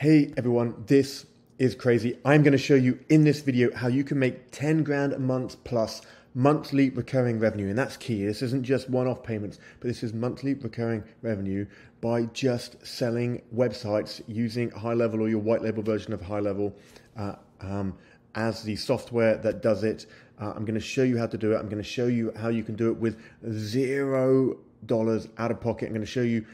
Hey everyone, this is crazy. I'm going to show you in this video how you can make 10 grand a month plus monthly recurring revenue. And that's key. This isn't just one-off payments, but this is monthly recurring revenue by just selling websites using GoHighLevel or your white label version of GoHighLevel as the software that does it. I'm going to show you how to do it. I'm going to show you how you can do it with $0 out of pocket. I'm going to show you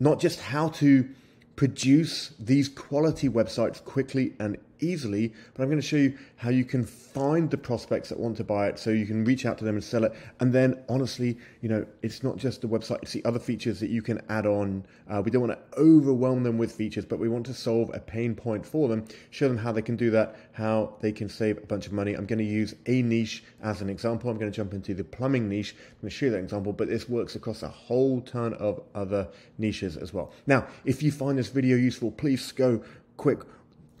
not just how to produce these quality websites quickly and easily, but I'm going to show you how you can find the prospects that want to buy it so you can reach out to them and sell it. And then honestly, you know, it's not just the website, it's the other features that you can add on. We don't want to overwhelm them with features, but we want to solve a pain point for them, show them how they can do that, how they can save a bunch of money. I'm going to use a niche as an example. I'm going to jump into the plumbing niche. I'm going to show you that example, but this works across a whole ton of other niches as well. Now, if you find this video useful, please go quick,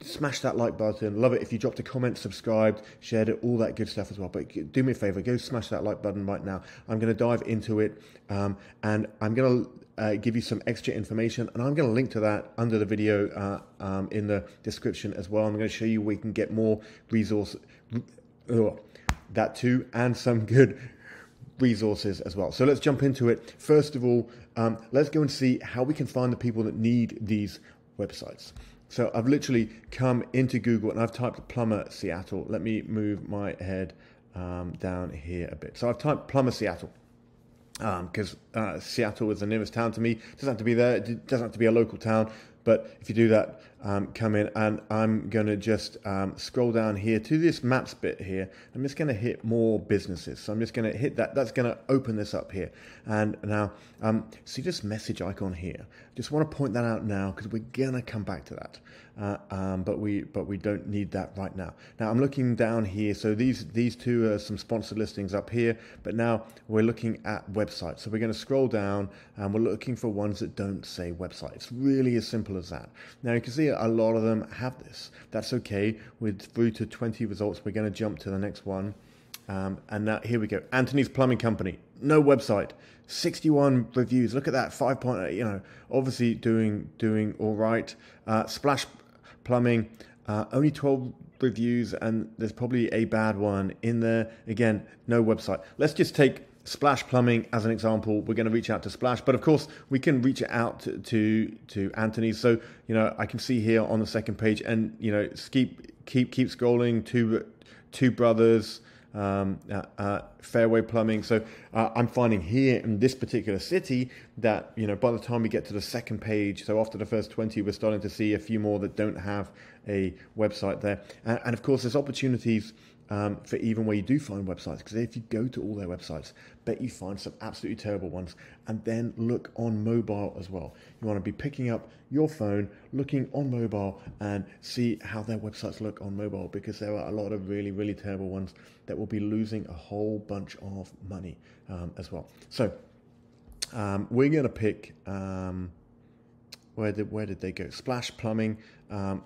smash that like button. Love it if you dropped a comment, subscribed, shared it, all that good stuff as well. But do me a favor, go smash that like button right now. I'm going to dive into it and I'm going to give you some extra information, and I'm going to link to that under the video in the description as well. I'm going to show you where you can get more resources, that too, and some good resources as well. So let's jump into it. First of all, let's go and see how we can find the people that need these websites. So I've literally come into Google and I've typed plumber Seattle. Let me move my head down here a bit. So I've typed plumber Seattle because Seattle is the nearest town to me. It doesn't have to be there. It doesn't have to be a local town. But if you do that, come in, and I'm going to just scroll down here to this maps bit here. I'm just going to hit more businesses. So I'm just going to hit that. That's going to open this up here. And now, see this message icon here. Just want to point that out now because we're going to come back to that. But we don't need that right now. Now I'm looking down here. So these two are some sponsored listings up here. But now we're looking at websites. So we're going to scroll down and we're looking for ones that don't say website. It's really as simple as that. Now you can see a lot of them have this. That's okay. We're through to 20 results. We're going to jump to the next one. And now here we go. Anthony's Plumbing Company. No website. 61 reviews. Look at that. 5.8. You know, obviously doing all right. Splash Plumbing. Only 12 reviews, and there's probably a bad one in there. Again, no website. Let's just take Splash Plumbing as an example. We're going to reach out to Splash, but of course we can reach out to Anthony. So, you know, I can see here on the second page, and you know, keep scrolling. Two Brothers, Fairway Plumbing. So I'm finding here in this particular city that, you know, by the time we get to the second page, so after the first 20, we're starting to see a few more that don't have a website there. And of course there's opportunities for even where you do find websites, because if you go to all their websites, bet you find some absolutely terrible ones. And then look on mobile as well. You want to be picking up your phone, looking on mobile, and see how their websites look on mobile, because there are a lot of really, really terrible ones that will be losing a whole bunch of money as well. So we're going to pick where did they go? Splash Plumbing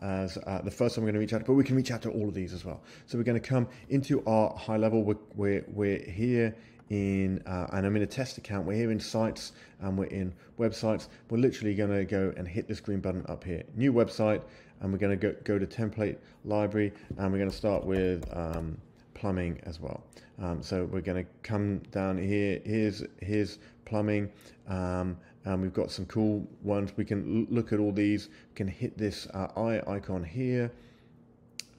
as the first one we're going to reach out to, but we can reach out to all of these as well. So we're going to come into our GoHighLevel. We're here in, and I'm in a test account. We're here in sites and we're in websites. We're literally going to go and hit this green button up here, new website, and we're going to go to template library, and we're going to start with plumbing as well. So we're going to come down here. Here's plumbing. And we've got some cool ones. We can look at all these. We can hit this eye icon here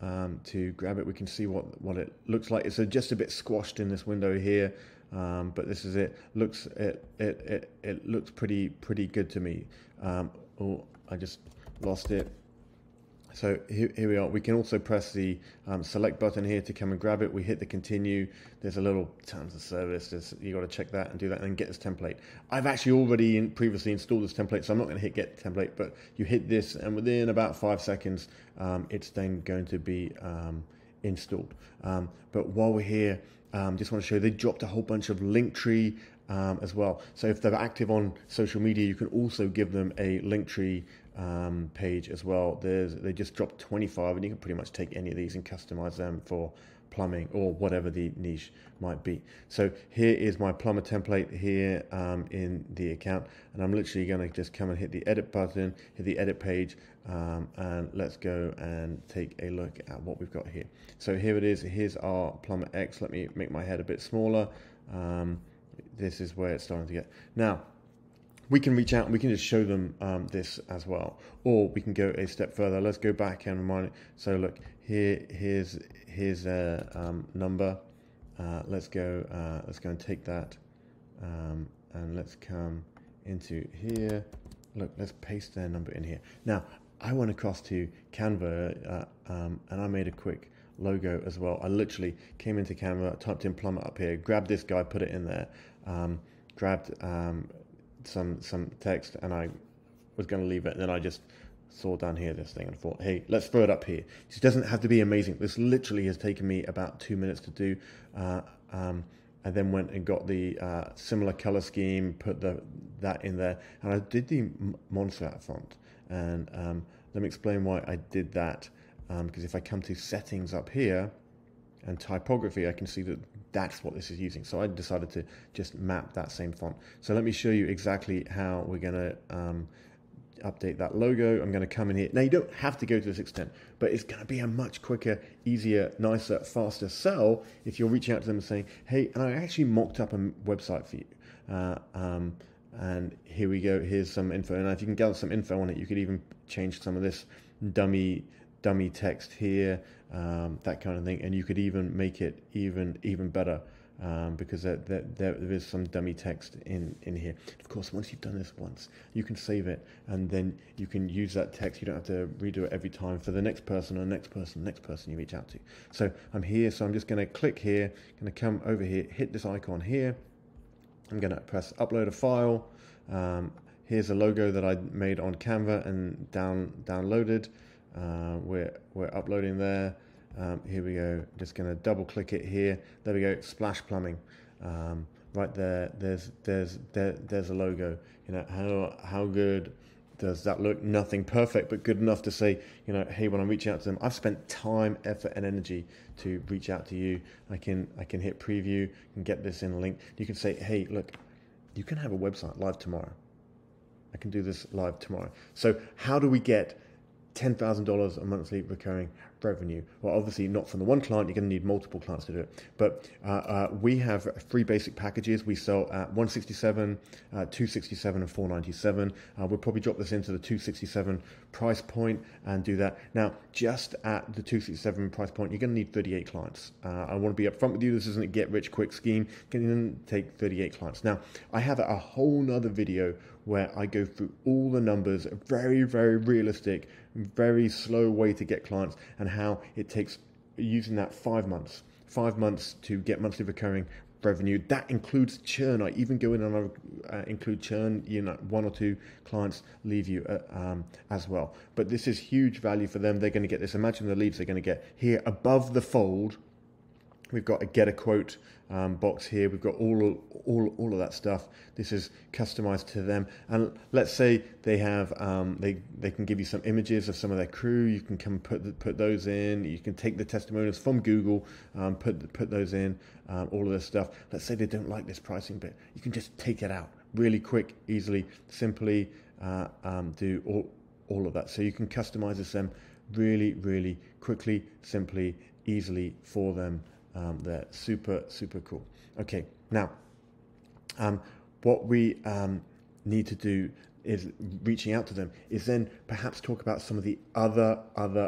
to grab it. We can see what it looks like. It's just a bit squashed in this window here, but this is it. It looks pretty good to me. Oh, I just lost it. So here we are. We can also press the select button here to come and grab it. We hit the continue. There's a little terms of service. You got to check that and do that, and then get this template. I've actually already previously installed this template, so I'm not going to hit get template, but you hit this, and within about 5 seconds, it's then going to be installed. But while we're here, just want to show you, they dropped a whole bunch of Linktree as well. So if they're active on social media, you can also give them a Linktree page as well. They just dropped 25, and you can pretty much take any of these and customize them for plumbing or whatever the niche might be. So here is my plumber template here in the account, and I'm literally going to just come and hit the edit button, hit the edit page, and let's go and take a look at what we've got here. So here it is. Here's our plumber X. Let me make my head a bit smaller. This is where it's starting to get now. We can reach out and we can just show them this as well, or we can go a step further. Let's go back and remind it. So look, here's a number. Let's go and take that, and let's come into here. Look, let's paste their number in here. Now I went across to Canva and I made a quick logo as well. I literally came into Canva, typed in plumber up here, grabbed this guy, put it in there, grabbed some text, and I was going to leave it, and then I just saw down here this thing and thought, hey, let's throw it up here. This doesn't have to be amazing. This literally has taken me about 2 minutes to do, and then went and got the similar color scheme, put that in there, and I did the Montserrat font. And let me explain why I did that, because if I come to settings up here and typography, I can see that that's what this is using. So I decided to just map that same font. So let me show you exactly how we're going to update that logo. I'm going to come in here. Now you don't have to go to this extent, but it's going to be a much quicker, easier, nicer, faster sell if you're reaching out to them and saying, hey, and I actually mocked up a website for you. And here we go. Here's some info. And if you can gather some info on it, you could even change some of this dummy text here, that kind of thing, and you could even make it even better, because there is some dummy text in here. Of course, once you've done this once, you can save it, and then you can use that text. You don't have to redo it every time for the next person or next person you reach out to. So I'm here, so I'm just going to click here, going to come over here, hit this icon here. I'm going to press upload a file. Here's a logo that I made on Canva and downloaded. We're uploading there. Here we go. Just going to double click it here. There we go. Splash plumbing, right there. There's a logo. You know, how good does that look? Nothing perfect, but good enough to say, you know, hey, when I'm reaching out to them, I've spent time, effort, and energy to reach out to you. I can hit preview and get this in a link. You can say, hey, look, you can have a website live tomorrow. I can do this live tomorrow. So how do we get $10,000 a monthly recurring revenue? Well, obviously not from the one client. You're going to need multiple clients to do it. But we have three basic packages. We sell at $167, $267, and $497. We'll probably drop this into the $267 price point and do that. Now, just at the $267 price point, you're going to need 38 clients. I want to be upfront with you. This isn't a get-rich-quick scheme. You can take 38 clients. Now, I have a whole nother video where I go through all the numbers, a very, very realistic, very slow way to get clients, and how it takes using that 5 months. 5 months to get monthly recurring revenue. That includes churn. I even go in and I include churn. You know, one or two clients leave you as well. But this is huge value for them. They're going to get this. Imagine the leads they're going to get here above the fold. We've got a get a quote box here. We've got all of that stuff. This is customized to them. And let's say they have they can give you some images of some of their crew. You can come put those in. You can take the testimonials from Google, put those in. All of this stuff. Let's say they don't like this pricing bit. You can just take it out really quick, easily, simply do all of that. So you can customize this them really, really quickly, simply, easily for them. They're super cool. Okay, now what we need to do is reaching out to them is then perhaps talk about some of the other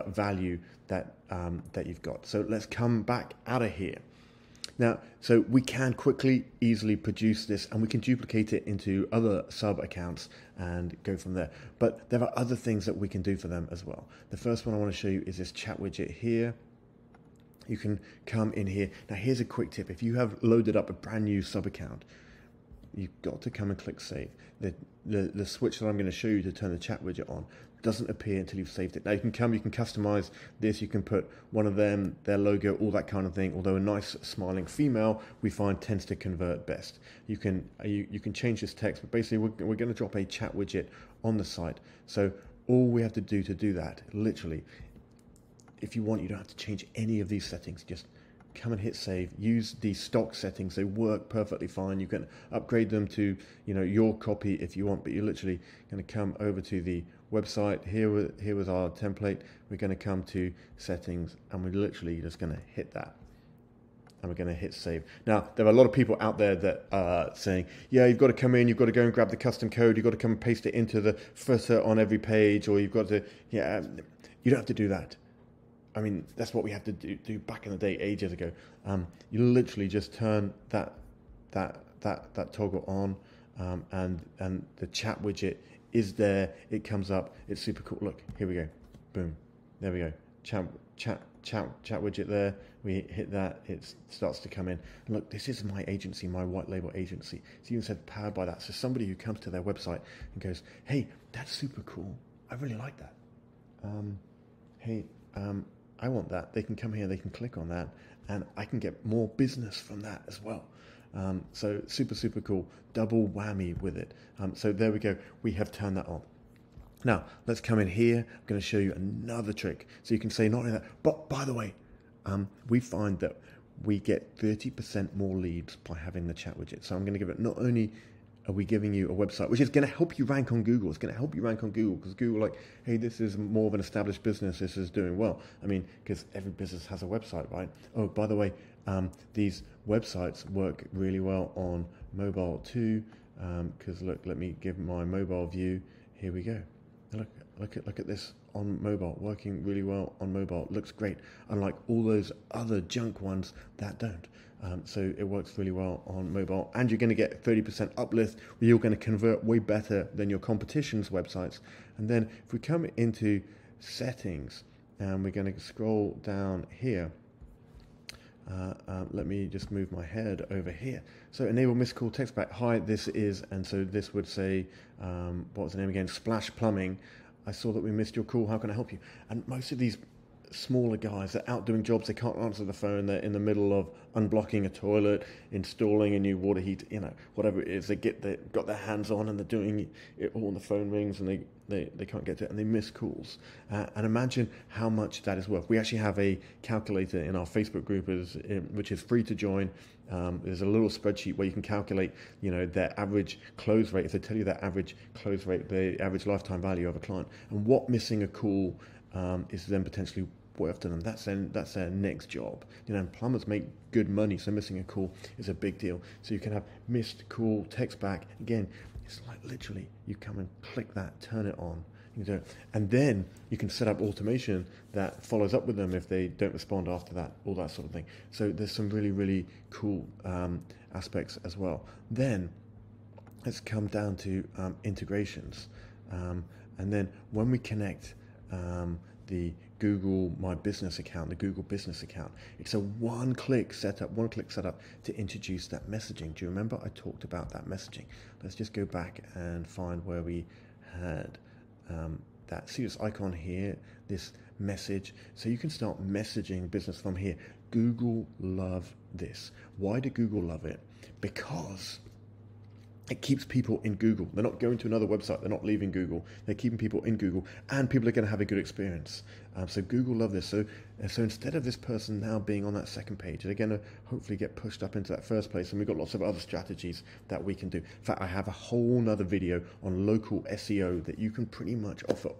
value that that you've got. So let's come back out of here. Now, so we can quickly, easily produce this, and we can duplicate it into other sub-accounts and go from there. But there are other things that we can do for them as well. The first one I want to show you is this chat widget here. You can come in here. Now, here's a quick tip. If you have loaded up a brand new sub account, you've got to come and click save. The switch that I'm going to show you to turn the chat widget on doesn't appear until you've saved it. Now, you can come, you can customize this. You can put one of them, their logo, all that kind of thing. Although a nice smiling female, we find, tends to convert best. You can you can change this text, but basically we're going to drop a chat widget on the site. So all we have to do that, literally, if you want, you don't have to change any of these settings. Just come and hit save. Use the stock settings. They work perfectly fine. You can upgrade them to, you know, your copy if you want, but you're literally going to come over to the website. Here was our template. We're going to come to settings, and we're literally just going to hit that. And we're going to hit save. Now, there are a lot of people out there that are saying, yeah, you've got to come in, you've got to go and grab the custom code, you've got to come and paste it into the footer on every page, or you've got to, yeah, you don't have to do that. I mean, that's what we had to do back in the day, ages ago. You literally just turn that toggle on, and the chat widget is there. It comes up. It's super cool. Look, here we go. Boom. There we go. Chat widget there. We hit that. It starts to come in. And look, this is my agency, my white label agency. It's even said powered by that. So somebody who comes to their website and goes, hey, that's super cool. I really like that. Hey, I want that. They can come here, they can click on that, and I can get more business from that as well. So super, super cool. Double whammy with it. So there we go. We have turned that on. Now, let's come in here. I'm going to show you another trick. So you can say not only that, but by the way, we find that we get 30% more leads by having the chat widget. So I'm going to give it, not only are we giving you a website, which is going to help you rank on Google. It's going to help you rank on Google because Google, like, hey, this is more of an established business. This is doing well. I mean, because every business has a website, right? Oh, by the way, these websites work really well on mobile too. Because look, let me give my mobile view. Here we go. Look at this on mobile, working really well on mobile. Looks great, unlike all those other junk ones that don't. So it works really well on mobile, and you're going to get 30% uplift. You're going to convert way better than your competition's websites. And then if we come into settings, and we're going to scroll down here. Let me just move my head over here. So enable missed call text back. Hi, this is, and so this would say, what's the name again? Splash Plumbing. I saw that we missed your call. How can I help you? And most of these smaller guys, they're out doing jobs. They can't answer the phone. They're in the middle of unblocking a toilet, installing a new water heater, you know, whatever it is. They've got their hands on and they're doing it all. And the phone rings and they can't get to it, and they miss calls. And imagine how much that is worth. We actually have a calculator in our Facebook group, which is free to join. There's a little spreadsheet where you can calculate, you know, their average close rate. If they tell you their average close rate, the average lifetime value of a client, and what missing a call is then potentially worth to them. That's their next job. You know, and plumbers make good money, so missing a call is a big deal. So you can have missed call text back. Again, it's like literally you come and click that, turn it on, you can do it. And then you can set up automation that follows up with them if they don't respond after that, all that sort of thing. So there's some really, really cool aspects as well. Then let's come down to integrations. And then when we connect the Google My Business account, the Google Business account, it's a one-click setup to introduce that messaging. Do you remember I talked about that messaging? Let's just go back and find where we had that. See this icon here, this message. So you can start messaging business from here. Google love this. Why do Google love it? Because it keeps people in Google. They're not going to another website. They're not leaving Google. They're keeping people in Google, and people are going to have a good experience. So Google love this. So instead of this person now being on that second page, they're going to hopefully get pushed up into that first place. And we've got lots of other strategies that we can do. In fact, I have a whole nother video on local SEO that you can pretty much offer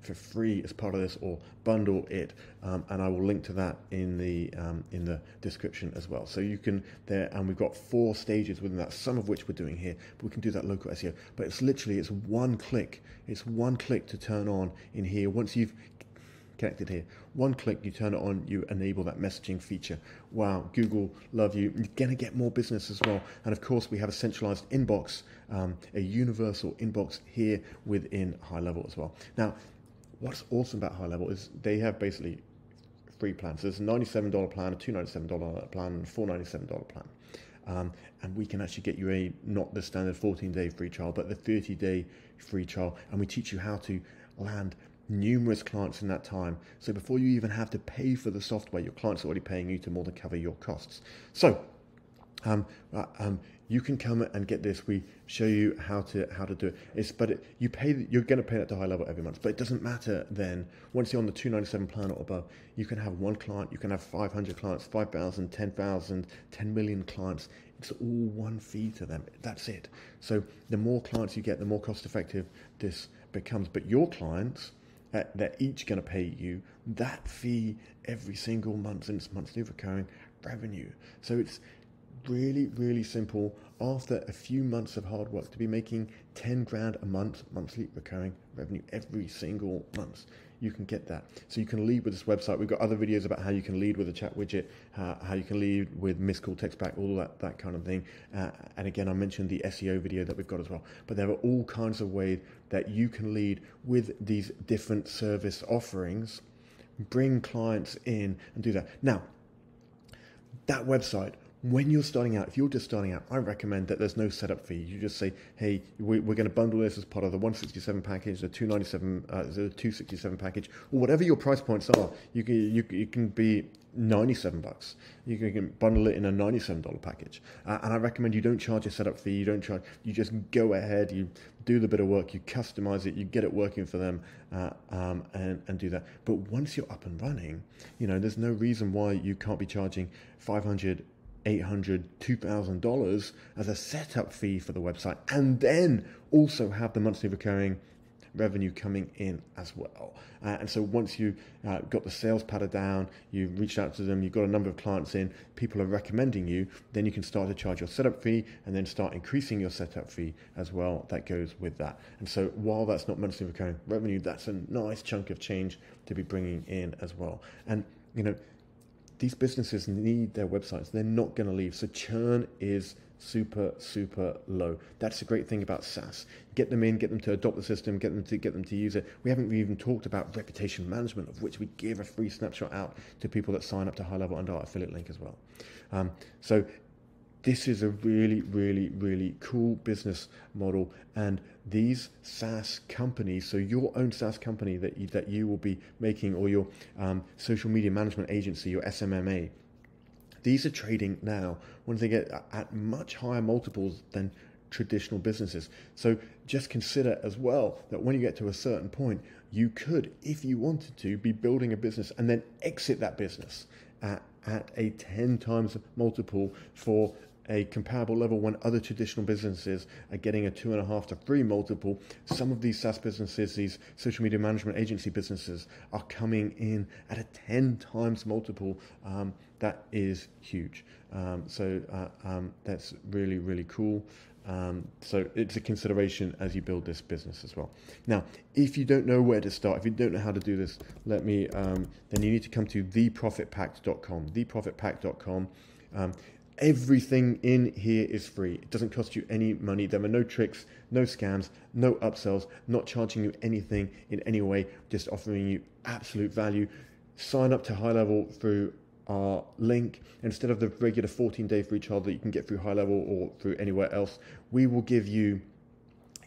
for free as part of this, or bundle it, and I will link to that in the description as well. So you can there, and we've got 4 stages within that, some of which we're doing here, but we can do that local SEO. But it's literally, it's one click to turn on in here. Once you've connected here, one click, you turn it on, you enable that messaging feature. Wow, Google love you. You're gonna get more business as well. And of course, we have a centralized inbox, a universal inbox here within GoHighLevel as well. Now, what's awesome about GoHighLevel is they have basically 3 plans. There's a $97 plan, a $297 plan, and a $497 plan. And we can actually get you a, not the standard 14-day free trial, but the 30-day free trial. And we teach you how to land numerous clients in that time. So before you even have to pay for the software, your client's already paying you to more than cover your costs. So you can come and get this. We show you how to do it. You're going to pay that to HighLevel every month, but it doesn't matter then. Once you're on the 297 plan or above, you can have one client, you can have 500 clients, 5,000, 10,000, 10 million clients. It's all one fee to them. That's it. So the more clients you get, the more cost effective this becomes. But your clients, they're each going to pay you that fee every single month, and it's monthly recurring revenue. So it's really, really simple. After a few months of hard work, to be making 10 grand a month monthly recurring revenue every single month, you can get that. So you can lead with this website. We've got other videos about how you can lead with a chat widget, how you can lead with missed call text back, all that kind of thing. And again, I mentioned the SEO video that we've got as well. But there are all kinds of ways that you can lead with these different service offerings, bring clients in and do that. Now, that website, when you're starting out, if you're just starting out, I recommend that there's no setup fee. You just say, hey, we're going to bundle this as part of the 167 package, the 267 package, or whatever your price points are. You can be $97. You can bundle it in a $97 package. And I recommend you don't charge a setup fee. You just go ahead, you do the bit of work, you customize it, you get it working for them, and do that. But once you're up and running, there's no reason why you can't be charging $500, $800, $2,000 as a setup fee for the website, and then also have the monthly recurring revenue coming in as well. And so once you got the sales pattern down, you've reached out to them, you've got a number of clients in, people are recommending you, then you can start to charge your setup fee and then start increasing your setup fee as well. That goes with that. And so while that's not monthly recurring revenue, that's a nice chunk of change to be bringing in as well. And, these businesses need their websites. They're not going to leave. So churn is super, super low. That's the great thing about SaaS. Get them in, get them to adopt the system, get them to use it. We haven't even talked about reputation management, of which we give a free snapshot out to people that sign up to HighLevel under our affiliate link as well. So this is a really, really, really cool business model. And these SaaS companies, so your own SaaS company that you will be making, or your social media management agency, your SMMA, these are trading now once they get at much higher multiples than traditional businesses. So just consider as well that when you get to a certain point, you could, if you wanted to, be building a business and then exit that business at a 10 times multiple for a comparable level, when other traditional businesses are getting a 2.5 to 3 multiple. Some of these SaaS businesses, these social media management agency businesses, are coming in at a 10 times multiple. That is huge. That's really, really cool. So it's a consideration as you build this business as well. Now, if you don't know where to start, if you don't know how to do this, then you need to come to theprofitpact.com. Theprofitpact.com. Everything in here is free. It doesn't cost you any money. There are no tricks, no scams, no upsells, not charging you anything in any way, just offering you absolute value. Sign up to HighLevel through our link. Instead of the regular 14-day free trial that you can get through HighLevel or through anywhere else, we will give you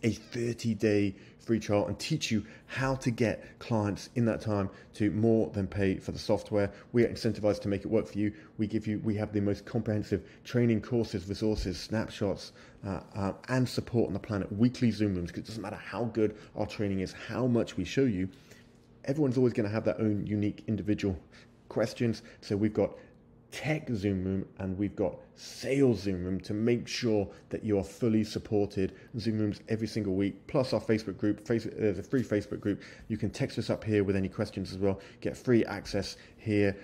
a 30-day free trial and teach you how to get clients in that time to more than pay for the software. We are incentivized to make it work for you. We have the most comprehensive training, courses, resources, snapshots, and support on the planet. Weekly Zoom rooms, because it doesn't matter how good our training is, how much we show you, everyone's always going to have their own unique individual questions. So we've got tech Zoom room and we've got sales Zoom room to make sure that you are fully supported. Zoom rooms every single week, plus our Facebook group. There's a free Facebook group. You can text us up here with any questions as well. Get free access here.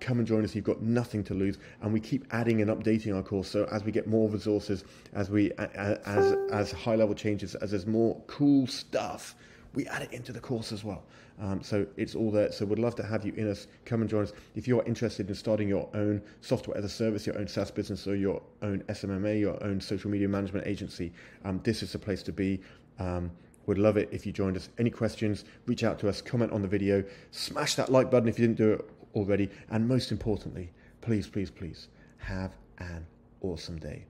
Come and join us. You've got nothing to lose. And we keep adding and updating our course. So as we get more resources, as HighLevel changes, as there's more cool stuff, we add it into the course as well. So it's all there. So we'd love to have you in us. Come and join us. If you're interested in starting your own software as a service, your own SaaS business, or your own SMMA, your own social media management agency, this is the place to be. We'd love it if you joined us. Any questions, reach out to us, comment on the video, smash that like button if you didn't do it already. And most importantly, please, please, please have an awesome day.